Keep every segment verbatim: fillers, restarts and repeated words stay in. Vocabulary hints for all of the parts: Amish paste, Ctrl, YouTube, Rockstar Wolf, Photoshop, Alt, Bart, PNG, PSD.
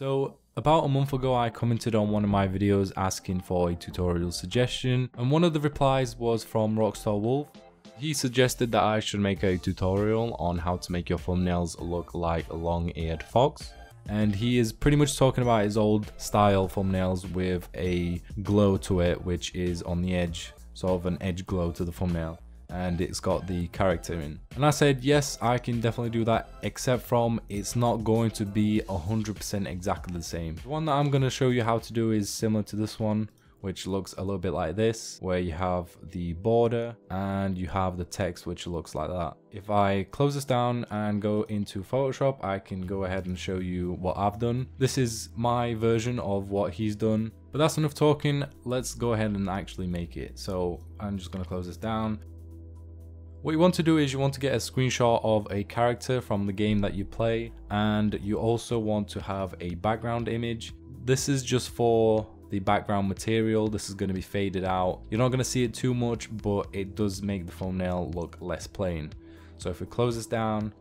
So about a month ago, I commented on one of my videos asking for a tutorial suggestion, and one of the replies was from Rockstar Wolf. He suggested that I should make a tutorial on how to make your thumbnails look like a long-eared fox. And he is pretty much talking about his old style thumbnails with a glow to it, which is on the edge, sort of an edge glow to the thumbnail, and it's got the character in. And I said, yes, I can definitely do that, except from it's not going to be one hundred percent exactly the same. The one that I'm going to show you how to do is similar to this one, which looks a little bit like this, where you have the border and you have the text, which looks like that. If I close this down and go into Photoshop, I can go ahead and show you what I've done. This is my version of what he's done, but that's enough talking. Let's go ahead and actually make it. So I'm just going to close this down. What you want to do is you want to get a screenshot of a character from the game that you play, and you also want to have a background image. This is just for the background material. This is going to be faded out. You're not going to see it too much, but it does make the thumbnail look less plain. So if we close this down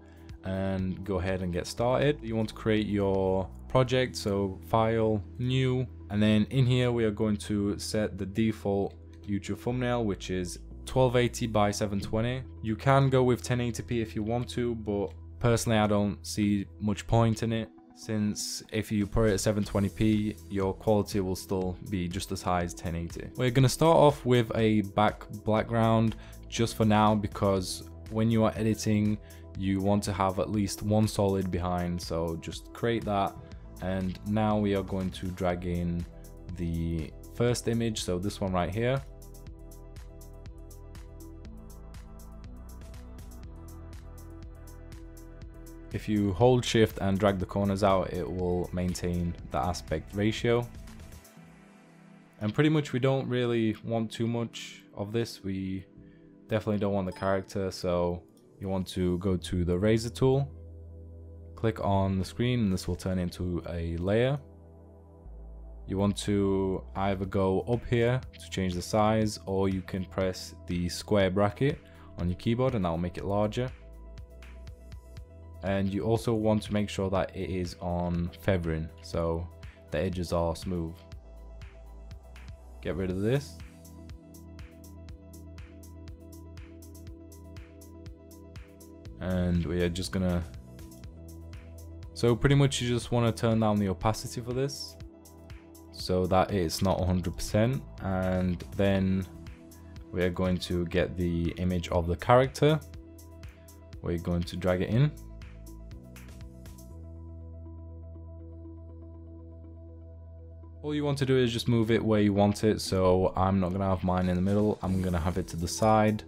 and go ahead and get started, you want to create your project. So file, new, and then in here we are going to set the default YouTube thumbnail, which is twelve eighty by seven twenty. You can go with ten eighty p if you want to, but personally I don't see much point in it, since if you put it at seven twenty p, your quality will still be just as high as ten eighty. We're going to start off with a back background just for now, because when you are editing, you want to have at least one solid behind. So just create that. And now we are going to drag in the first image. So this one right here. If you hold shift and drag the corners out, it will maintain the aspect ratio. And pretty much we don't really want too much of this. We definitely don't want the character. So you want to go to the razor tool, click on the screen, and this will turn into a layer. You want to either go up here to change the size, or you can press the square bracket on your keyboard and that will make it larger. And you also want to make sure that it is on feathering, so the edges are smooth. Get rid of this. And we are just gonna... So pretty much you just want to turn down the opacity for this, so that it's not one hundred percent. And then we are going to get the image of the character. We're going to drag it in. All you want to do is just move it where you want it. So I'm not going to have mine in the middle. I'm going to have it to the side.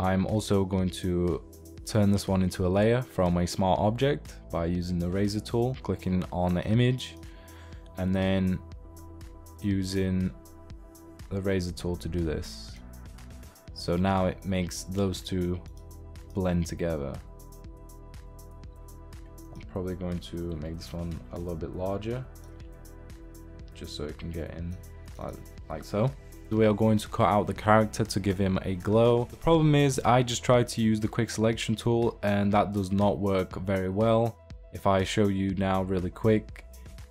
I'm also going to turn this one into a layer from a smart object by using the razor tool, clicking on the image, and then using the razor tool to do this. So now it makes those two blend together. I'm probably going to make this one a little bit larger, just so it can get in, like, like so. We are going to cut out the character to give him a glow. The problem is I just tried to use the quick selection tool and that does not work very well. If I show you now really quick,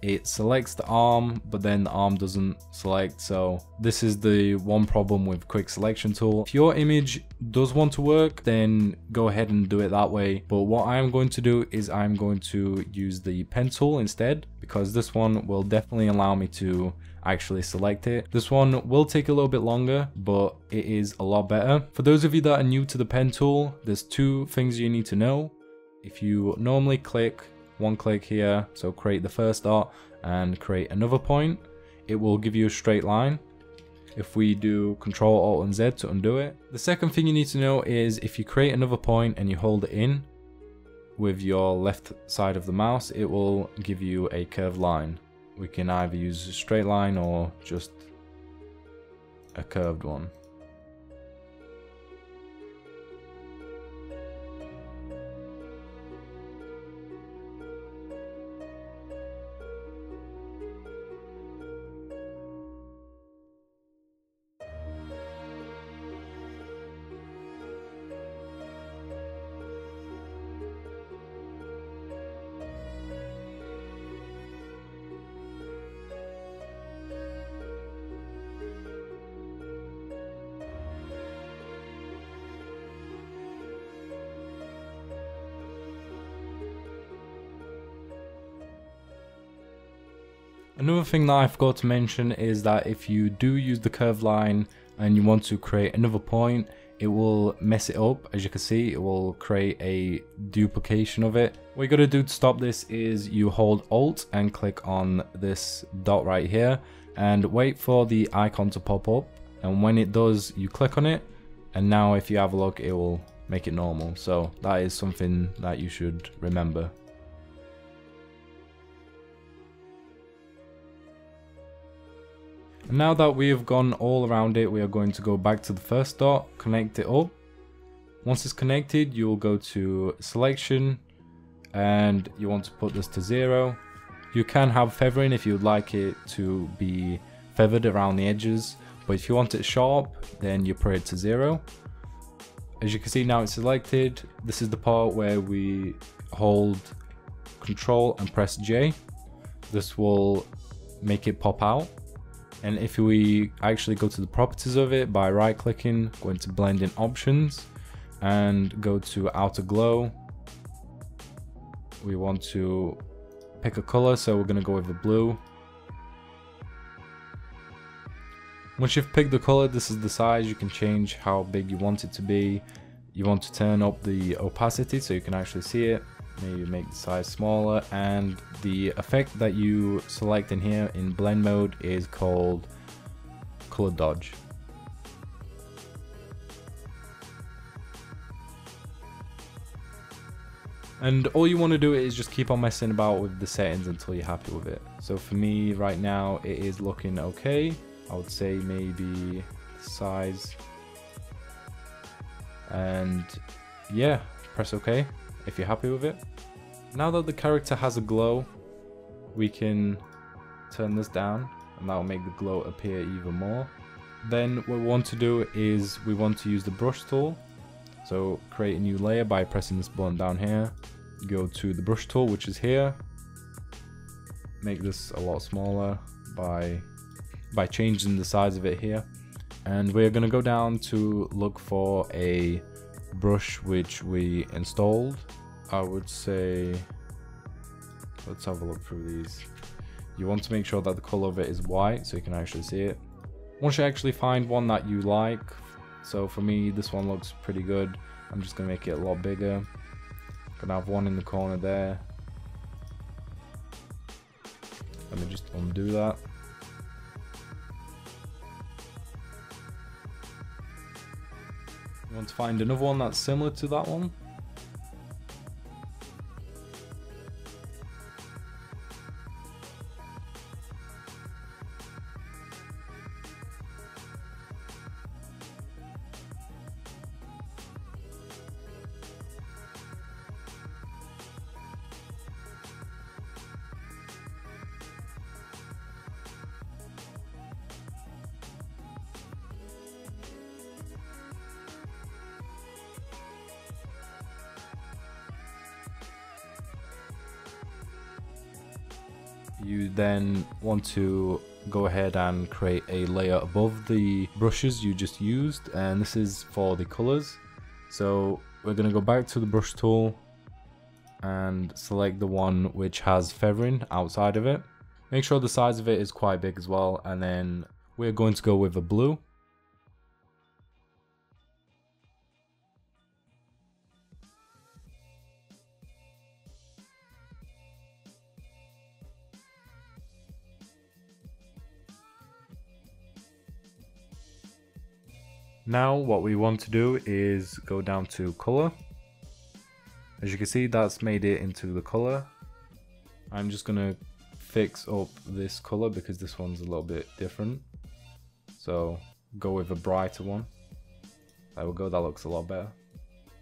it selects the arm, but then the arm doesn't select. So this is the one problem with quick selection tool. If your image does want to work, then go ahead and do it that way. But what I'm going to do is I'm going to use the pen tool instead, because this one will definitely allow me to actually select it. This one will take a little bit longer, but it is a lot better. For those of you that are new to the pen tool, there's two things you need to know. If you normally click one click here, so create the first dot and create another point, it will give you a straight line. If we do Control Alt and Z to undo it. The second thing you need to know is if you create another point and you hold it in with your left side of the mouse, it will give you a curved line. We can either use a straight line or just a curved one. Another thing that I forgot to mention is that if you do use the curved line and you want to create another point, it will mess it up. As you can see, it will create a duplication of it. What you gotta do to stop this is you hold Alt and click on this dot right here and wait for the icon to pop up, and when it does you click on it, and now if you have a look it will make it normal. So that is something that you should remember. And now that we have gone all around it, we are going to go back to the first dot, connect it up. Once it's connected, you will go to selection and you want to put this to zero. You can have feathering if you'd like it to be feathered around the edges, but if you want it sharp, then you put it to zero. As you can see, now it's selected. This is the part where we hold Control and press J. This will make it pop out. And if we actually go to the properties of it by right clicking, go into blending options and go to outer glow. We want to pick a color, so we're going to go with the blue. Once you've picked the color, this is the size. You can change how big you want it to be. You want to turn up the opacity so you can actually see it. Maybe make the size smaller, and the effect that you select in here in blend mode is called color dodge. And all you want to do is just keep on messing about with the settings until you're happy with it. So for me right now it is looking okay. I would say maybe size, and yeah, press OK if you're happy with it. Now that the character has a glow, we can turn this down and that will make the glow appear even more. Then what we want to do is we want to use the brush tool. So create a new layer by pressing this button down here. Go to the brush tool, which is here. Make this a lot smaller by, by changing the size of it here. And we're going to go down to look for a brush which we installed. I would say let's have a look through these. You want to make sure that the color of it is white so you can actually see it. Once you actually find one that you like, so for me this one looks pretty good, I'm just gonna make it a lot bigger. I'm gonna have one in the corner there. Let me just undo that. You want to find another one that's similar to that one. You then want to go ahead and create a layer above the brushes you just used, and this is for the colors. So we're going to go back to the brush tool and select the one which has feathering outside of it. Make sure the size of it is quite big as well, and then we're going to go with a blue. Now what we want to do is go down to color. As you can see, that's made it into the color. I'm just gonna fix up this color because this one's a little bit different, so go with a brighter one. There we go, that looks a lot better.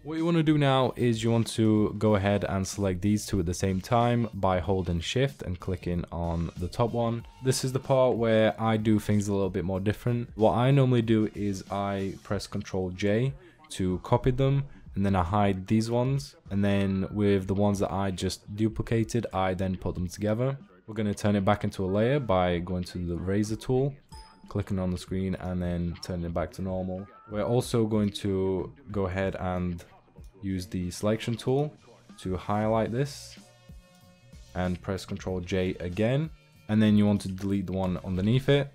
What you want to do now is you want to go ahead and select these two at the same time by holding shift and clicking on the top one. This is the part where I do things a little bit more different. What I normally do is I press Ctrl J to copy them, and then I hide these ones, and then with the ones that I just duplicated I then put them together. We're going to turn it back into a layer by going to the razor tool, clicking on the screen and then turning it back to normal. We're also going to go ahead and use the selection tool to highlight this and press Ctrl J again and then you want to delete the one underneath it.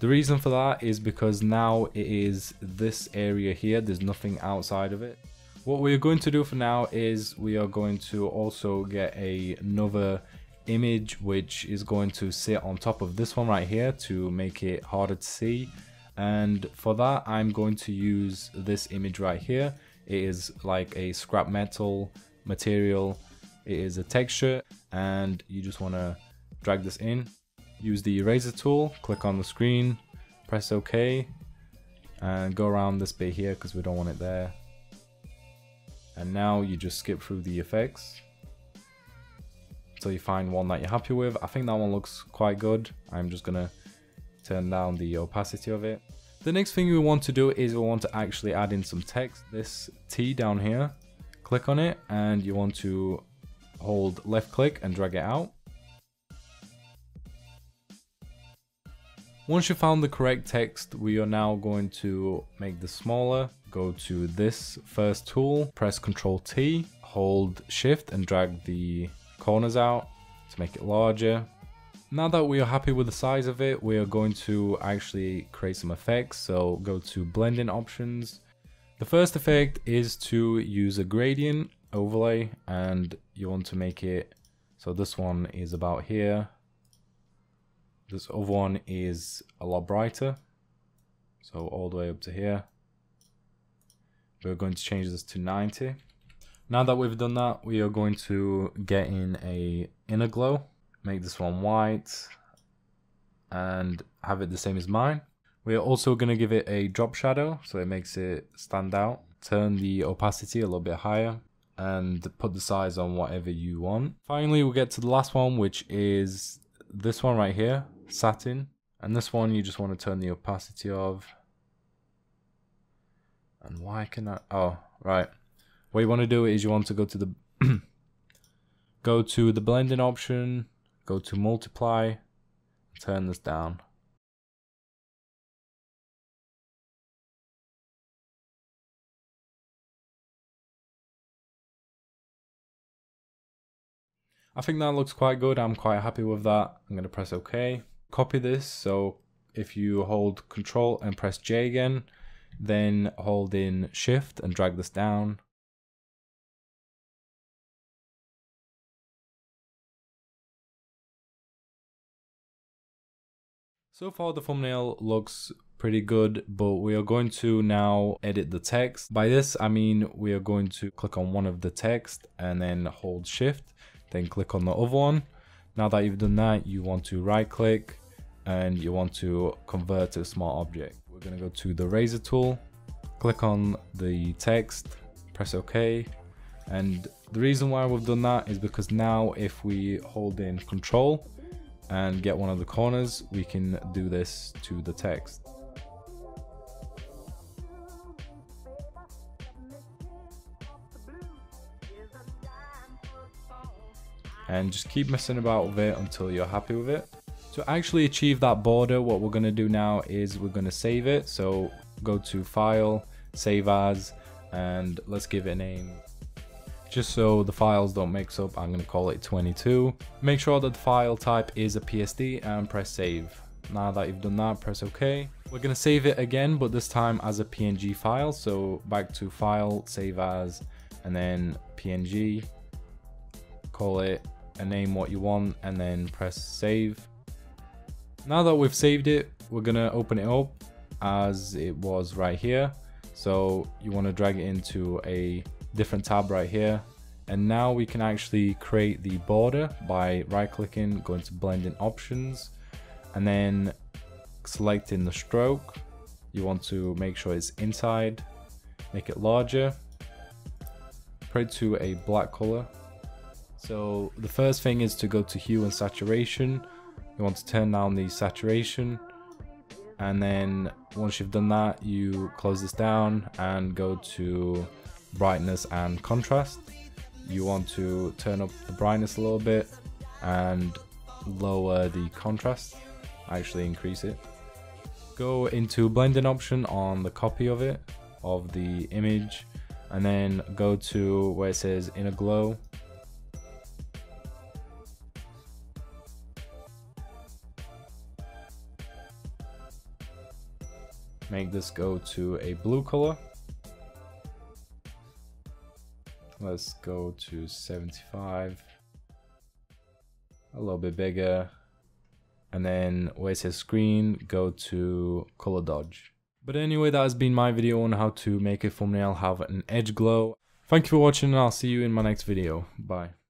The reason for that is because now it is this area here, there's nothing outside of it. What we're going to do for now is we are going to also get a, another image which is going to sit on top of this one right here to make it harder to see. And for that, I'm going to use this image right here. It is like a scrap metal material. It is a texture, and you just want to drag this in. Use the eraser tool, click on the screen, press OK, and go around this bit here because we don't want it there. And now you just skip through the effects until you find one that you're happy with. I think that one looks quite good. I'm just going to turn down the opacity of it. The next thing we want to do is we want to actually add in some text. This T down here, click on it, and you want to hold left click and drag it out. Once you found the correct text, we are now going to make this smaller. Go to this first tool, press Ctrl T, hold shift and drag the corners out to make it larger. Now that we are happy with the size of it, we are going to actually create some effects. So go to blending options. The first effect is to use a gradient overlay, and you want to make it so this one is about here. This other one is a lot brighter, so all the way up to here. We're going to change this to ninety. Now that we've done that, we are going to get in a inner glow. Make this one white and have it the same as mine. We're also going to give it a drop shadow so it makes it stand out. Turn the opacity a little bit higher and put the size on whatever you want. Finally, we'll get to the last one, which is this one right here, satin. And this one you just want to turn the opacity of. And why can I? Oh, right. What you want to do is you want to go to the go to the blending option. Go to multiply, turn this down. I think that looks quite good. I'm quite happy with that. I'm going to press OK. Copy this. So if you hold Control and press J again, then hold in Shift and drag this down. So far the thumbnail looks pretty good, but we are going to now edit the text. By this I mean we are going to click on one of the text and then hold shift, then click on the other one. Now that you've done that, you want to right click and you want to convert to a smart object. We're going to go to the razor tool, click on the text, press OK. And the reason why we've done that is because now if we hold in Control and get one of the corners, we can do this to the text. And just keep messing about with it until you're happy with it. To actually achieve that border, what we're going to do now is we're going to save it. So go to File, Save As, and let's give it a name. Just so the files don't mix up, I'm going to call it twenty-two. Make sure that the file type is a P S D and press save. Now that you've done that, press OK. We're going to save it again, but this time as a P N G file. So back to File, Save As, and then P N G. Call it and name what you want, and then press save. Now that we've saved it, we're going to open it up as it was right here. So you want to drag it into a different tab right here, and now we can actually create the border by right clicking, going to blending options, and then selecting the stroke. You want to make sure it's inside, make it larger, put it to a black color. So the first thing is to go to hue and saturation. You want to turn down the saturation, and then once you've done that, you close this down and go to brightness and contrast. You want to turn up the brightness a little bit and lower the contrast, actually increase it. Go into blending option on the copy of it, of the image, and then go to where it says inner glow. make this go to a blue color. Let's go to seventy-five, a little bit bigger. And then where it says screen, go to color dodge. But anyway, that has been my video on how to make a thumbnail have an edge glow. Thank you for watching, and I'll see you in my next video. Bye.